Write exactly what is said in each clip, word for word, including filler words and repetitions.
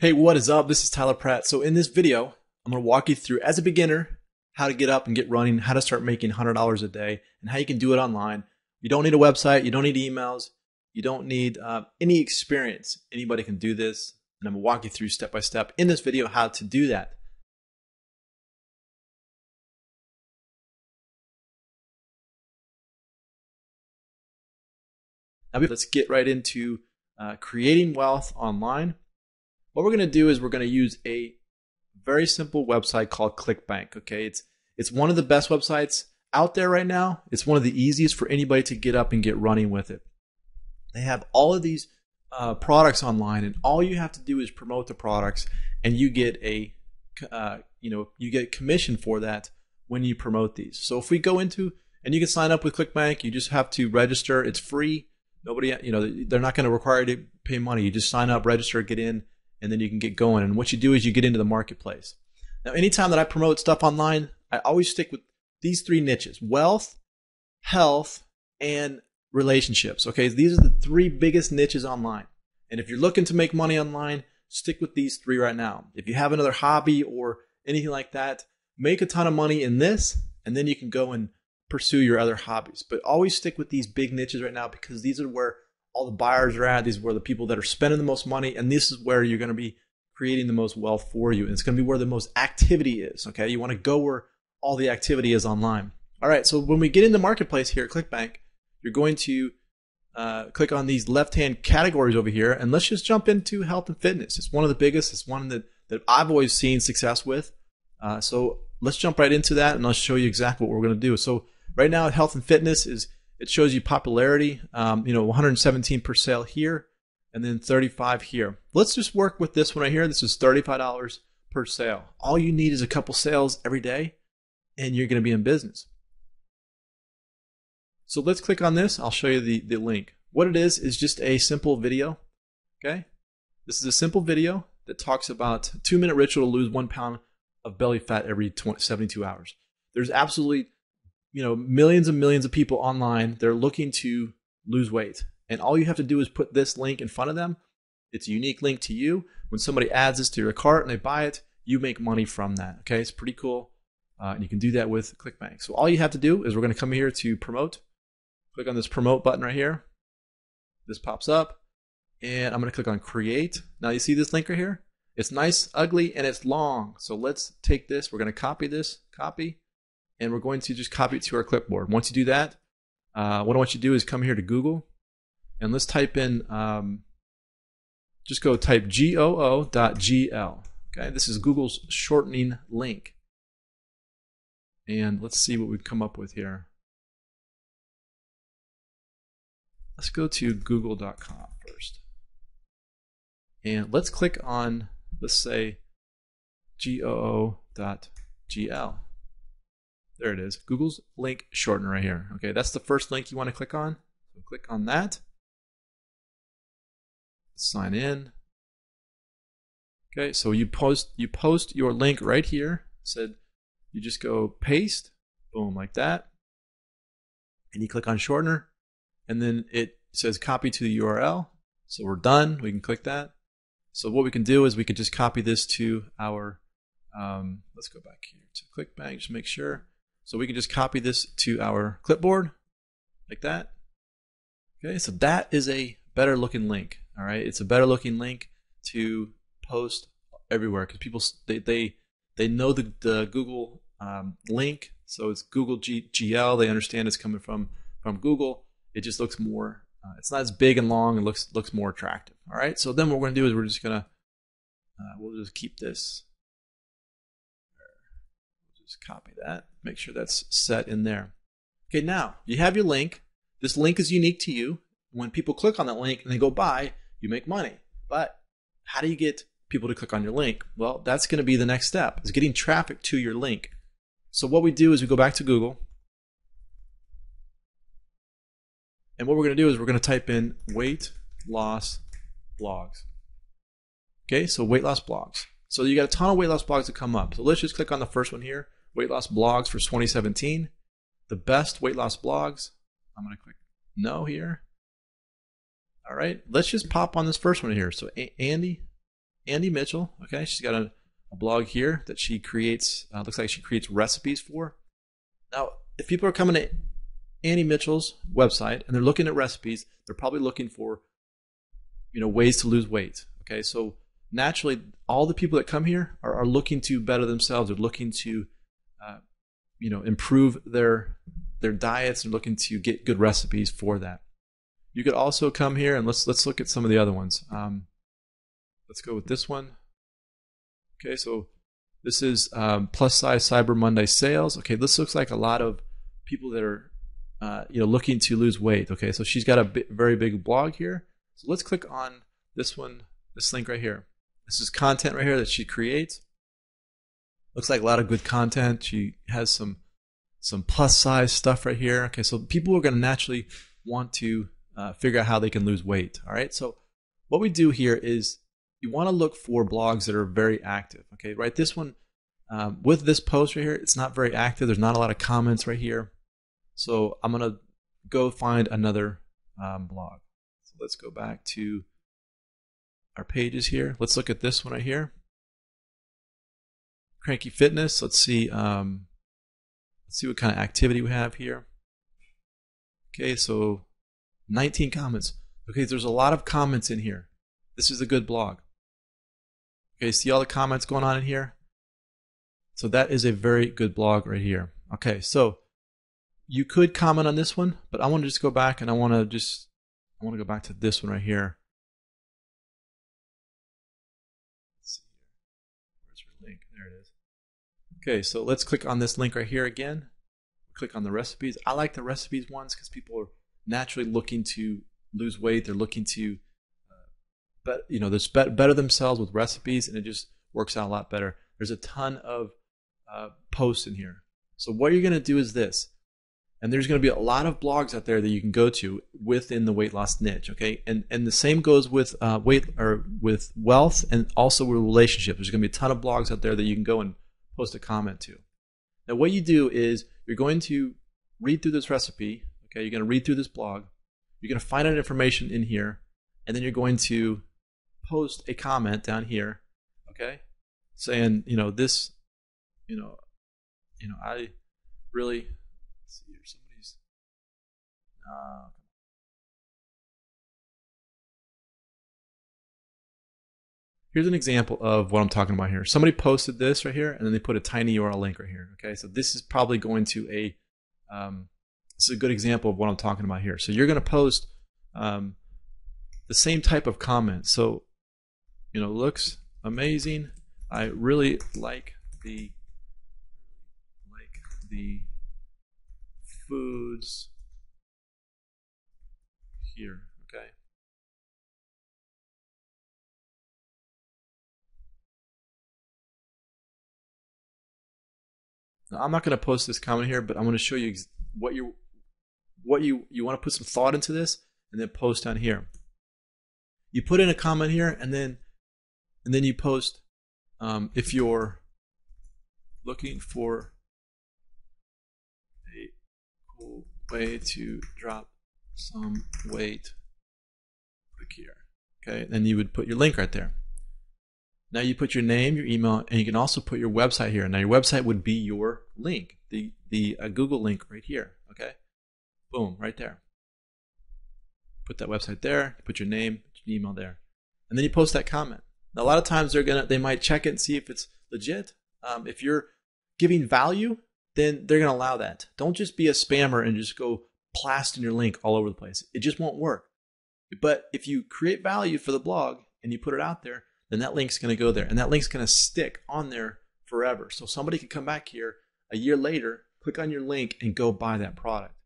Hey, what is up? This is Tyler Pratt. So in this video, I'm going to walk you through, as a beginner, how to get up and get running, how to start making one hundred dollars a day, and how you can do it online. You don't need a website. You don't need emails. You don't need uh, any experience. Anybody can do this. And I'm going to walk you through step by step in this video how to do that. Now, let's get right into uh, creating wealth online. What we're going to do is we're going to use a very simple website called Clickbank. Okay, it's it's one of the best websites out there right now. It's one of the easiest for anybody to get up and get running with it. They have all of these uh, products online, and all you have to do is promote the products, and you get a uh, you know you get commission for that when you promote these. So if we go into, and you can sign up with Clickbank. You just have to register. It's free. Nobody, you know, they're not going to require you to pay money. You just sign up, register, get in, and then you can get going. And what you do is you get into the marketplace. Now, anytime that I promote stuff online, I always stick with these three niches: wealth, health, and relationships. Okay, these are the three biggest niches online. And if you're looking to make money online, stick with these three right now. If you have another hobby or anything like that, make a ton of money in this, and then you can go and pursue your other hobbies. But always stick with these big niches right now, because these are where all the buyers are at. These are where the people that are spending the most money, and this is where you're going to be creating the most wealth for you. And it's going to be where the most activity is. Okay, you want to go where all the activity is online. All right, so when we get in the marketplace here at ClickBank, you're going to uh, click on these left-hand categories over here, and let's just jump into health and fitness. It's one of the biggest. It's one that, that I've always seen success with. Uh, so let's jump right into that, and I'll show you exactly what we're going to do. So right now, health and fitness is, it shows you popularity, um, you know, one hundred seventeen per sale here, and then thirty-five here. Let's just work with this one right here. This is thirty-five dollars per sale. All you need is a couple sales every day, and you're going to be in business. So let's click on this. I'll show you the, the link. What it is is just a simple video, okay? This is a simple video that talks about two-minute ritual to lose one pound of belly fat every seventy-two hours. There's absolutely, you know, millions and millions of people online. They're looking to lose weight. And all you have to do is put this link in front of them. It's a unique link to you. When somebody adds this to your cart and they buy it, you make money from that. Okay, it's pretty cool. Uh, and you can do that with ClickBank. So all you have to do is we're going to come here to promote. Click on this promote button right here. This pops up. And I'm going to click on create. Now you see this link right here? It's nice, ugly, and it's long. So let's take this. We're going to copy this. Copy. And we're going to just copy it to our clipboard. Once you do that, uh, what I want you to do is come here to Google, and let's type in, um, just go type G O O dot G L. Okay, this is Google's shortening link. And let's see what we've come up with here. Let's go to Google dot com first. And let's click on, let's say, G O O dot G L. There it is, Google's link shortener right here. Okay, that's the first link you want to click on. So click on that. Sign in. Okay, so you post you post your link right here. Said you just go paste, boom, like that. And you click on shortener, and then it says copy to the U R L. So we're done. We can click that. So what we can do is we could just copy this to our. Um, let's go back here to ClickBank. Just make sure. So we can just copy this to our clipboard like that. Okay, so that is a better looking link. All right, it's a better looking link to post everywhere, because people they they they know the the Google um, link, so it's Google G L. They understand it's coming from from Google. It just looks more. Uh, it's not as big and long. It looks looks more attractive. All right, so then what we're going to do is we're just gonna uh, we'll just keep this. Just copy that. Make sure that's set in there. Okay, now you have your link. This link is unique to you. When people click on that link and they go buy, you make money. But how do you get people to click on your link? Well, that's going to be the next step, is getting traffic to your link. So what we do is we go back to Google. And what we're going to do is we're going to type in weight loss blogs. Okay, so weight loss blogs. So you got a ton of weight loss blogs that come up. So let's just click on the first one here. Weight loss blogs for twenty seventeen, the best weight loss blogs. I'm going to click no here. All right, let's just pop on this first one here. So Andy Andy Mitchell. Okay, she's got a, a blog here that she creates. Uh, looks like she creates recipes for. Now, if people are coming to Andy Mitchell's website and they're looking at recipes, they're probably looking for, you know, ways to lose weight. Okay, so naturally, all the people that come here are, are looking to better themselves. They're looking to, uh, you know, improve their their diets and looking to get good recipes for that. You could also come here and let's let's look at some of the other ones. Um, let's go with this one. Okay, so this is um, plus size Cyber Monday sales. Okay, this looks like a lot of people that are uh, you know looking to lose weight. Okay, so she's got a b very big blog here. So let's click on this one, this link right here. This is content right here that she creates. Looks like a lot of good content. She has some some plus size stuff right here. Okay, so people are going to naturally want to Uh, figure out how they can lose weight. All right, so what we do here is you want to look for blogs that are very active. Okay, right, this one um, with this post right here, it's not very active. There's not a lot of comments right here, so I'm gonna go find another um, blog. So let's go back to our pages here. Let's look at this one right here, Cranky Fitness. Let's see um, let's see what kind of activity we have here. Okay, so nineteen comments. Okay, there's a lot of comments in here. This is a good blog. Okay, see all the comments going on in here? So that is a very good blog right here. Okay, so you could comment on this one, but I want to just go back and I want to just I want to go back to this one right here. Let's see. Where's your link? There it is. Okay, so let's click on this link right here again. Click on the recipes. I like the recipes ones because people are naturally looking to lose weight. They're looking to, uh, but you know, they're bet better themselves with recipes, and it just works out a lot better. There's a ton of uh, posts in here. So what you're going to do is this, and there's going to be a lot of blogs out there that you can go to within the weight loss niche. Okay, and and the same goes with uh, weight or with wealth, and also with relationships. There's going to be a ton of blogs out there that you can go and post a comment to. Now, what you do is you're going to read through this recipe. Okay, you're going to read through this blog, you're going to find out information in here, and then you're going to post a comment down here, okay, saying, you know, this, you know, you know, I really, let's see here, somebody's, uh, here's an example of what I'm talking about here. Somebody posted this right here, and then they put a tiny U R L link right here, okay, so this is probably going to a, um, this is a good example of what I'm talking about here. So you're going to post um, the same type of comment. So, you know, looks amazing. I really like the like the foods here. Okay. Now, I'm not going to post this comment here, but I'm going to show you what you're What you you want to put some thought into this, and then post down here. You put in a comment here, and then and then you post um, if you're looking for a cool way to drop some weight. Click here, okay? Then you would put your link right there. Now you put your name, your email, and you can also put your website here. Now your website would be your link, the the uh, Google link right here, okay? Boom, right there. Put that website there, put your name, put your email there. And then you post that comment. Now, a lot of times they're gonna, they might check it and see if it's legit. Um, if you're giving value, then they're gonna allow that. Don't just be a spammer and just go plastering your link all over the place. It just won't work. But if you create value for the blog and you put it out there, then that link's gonna go there, and that link's gonna stick on there forever. So somebody can come back here a year later, click on your link, and go buy that product.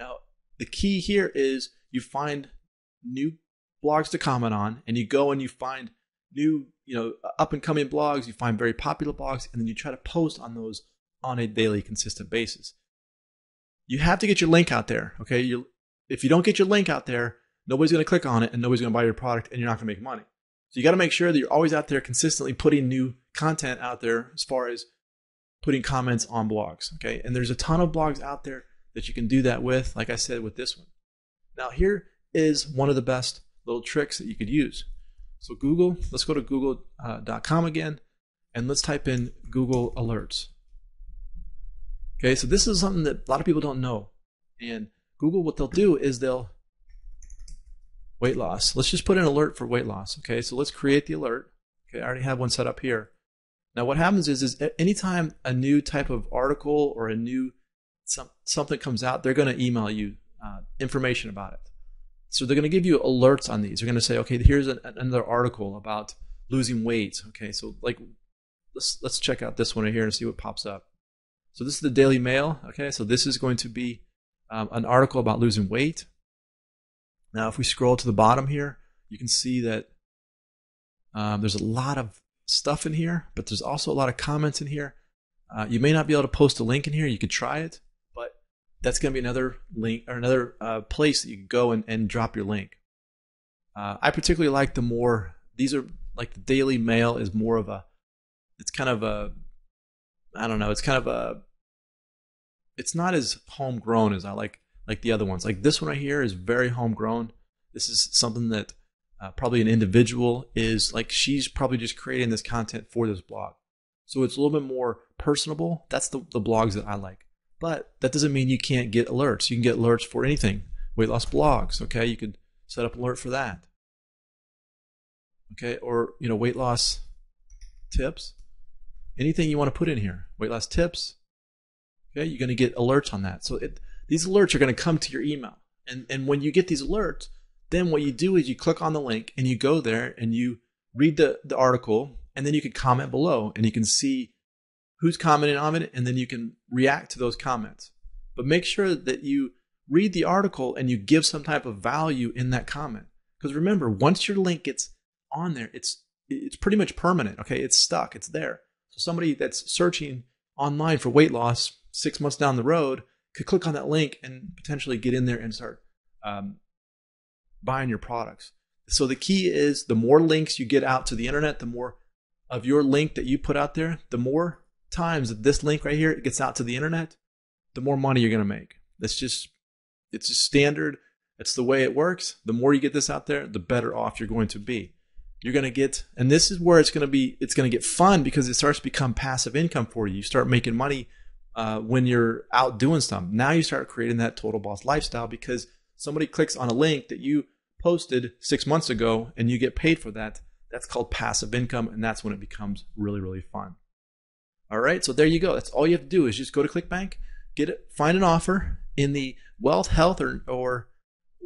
Now, the key here is you find new blogs to comment on, and you go and you find new, you know, up-and-coming blogs, you find very popular blogs, and then you try to post on those on a daily, consistent basis. You have to get your link out there, okay? You, if you don't get your link out there, nobody's going to click on it, and nobody's going to buy your product, and you're not going to make money. So you got to make sure that you're always out there consistently putting new content out there as far as putting comments on blogs, okay? And there's a ton of blogs out there that you can do that with, like I said, with this one. Now, here is one of the best little tricks that you could use. So Google, let's go to google dot com uh, again, and let's type in Google Alerts. Okay, so this is something that a lot of people don't know. And Google, what they'll do is they'll, weight loss. Let's just put an alert for weight loss. Okay, so let's create the alert. Okay, I already have one set up here. Now what happens is, is anytime a new type of article or a new some, something comes out, they're going to email you uh, information about it. So they're going to give you alerts on these. They're going to say, okay, here's an, another article about losing weight. Okay, so like let's let's check out this one right here and see what pops up. So this is the Daily Mail. Okay, so this is going to be um, an article about losing weight. Now, if we scroll to the bottom here, you can see that um, there's a lot of stuff in here, but there's also a lot of comments in here. Uh, you may not be able to post a link in here. You could try it, but that's going to be another link or another uh, place that you can go and, and drop your link. Uh, I particularly like the more, these are like the Daily Mail is more of a, it's kind of a, I don't know, it's kind of a, it's not as homegrown as I like. Like the other ones. Like this one right here is very homegrown. This is something that uh, probably an individual is like, she's probably just creating this content for this blog. So it's a little bit more personable. That's the, the blogs that I like. But that doesn't mean you can't get alerts. You can get alerts for anything. Weight loss blogs, okay? You could set up an alert for that. Okay, or you know, weight loss tips. Anything you want to put in here. Weight loss tips. Okay, you're going to get alerts on that. So it These alerts are going to come to your email. And, and when you get these alerts, then what you do is you click on the link and you go there and you read the, the article, and then you can comment below and you can see who's commenting on it, and then you can react to those comments. But make sure that you read the article and you give some type of value in that comment. Because remember, once your link gets on there, it's, it's pretty much permanent, okay? It's stuck, it's there. So somebody that's searching online for weight loss six months down the road could click on that link and potentially get in there and start um, buying your products. So the key is the more links you get out to the internet, the more of your link that you put out there, the more times that this link right here gets out to the internet, the more money you're going to make. That's just, it's just standard. It's the way it works. The more you get this out there, the better off you're going to be. You're going to get, and this is where it's going to be, it's going to get fun because it starts to become passive income for you. You start making money Uh, when you're out doing something. Now you start creating that total boss lifestyle because somebody clicks on a link that you posted six months ago and you get paid for that. That's called passive income, and that's when it becomes really, really fun. All right, so there you go. That's all you have to do is just go to ClickBank, get it, find an offer in the wealth, health, or, or,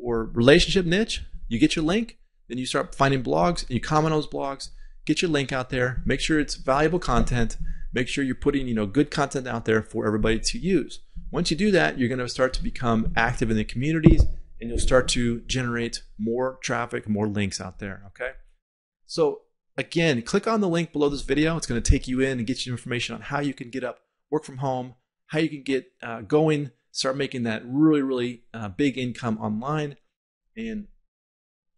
or relationship niche. You get your link, then you start finding blogs, and you comment on those blogs, get your link out there, make sure it's valuable content, make sure you're putting, you know, good content out there for everybody to use. Once you do that, you're going to start to become active in the communities, and you'll start to generate more traffic, more links out there, okay? So again, click on the link below this video. It's going to take you in and get you information on how you can get up, work from home, how you can get uh, going, start making that really, really uh, big income online, and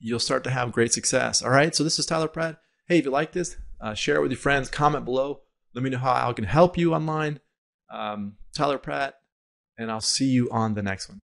you'll start to have great success, all right? So this is Tyler Pratt. Hey, if you like this, uh, share it with your friends, comment below. Let me know how I can help you online. Um, Tyler Pratt, and I'll see you on the next one.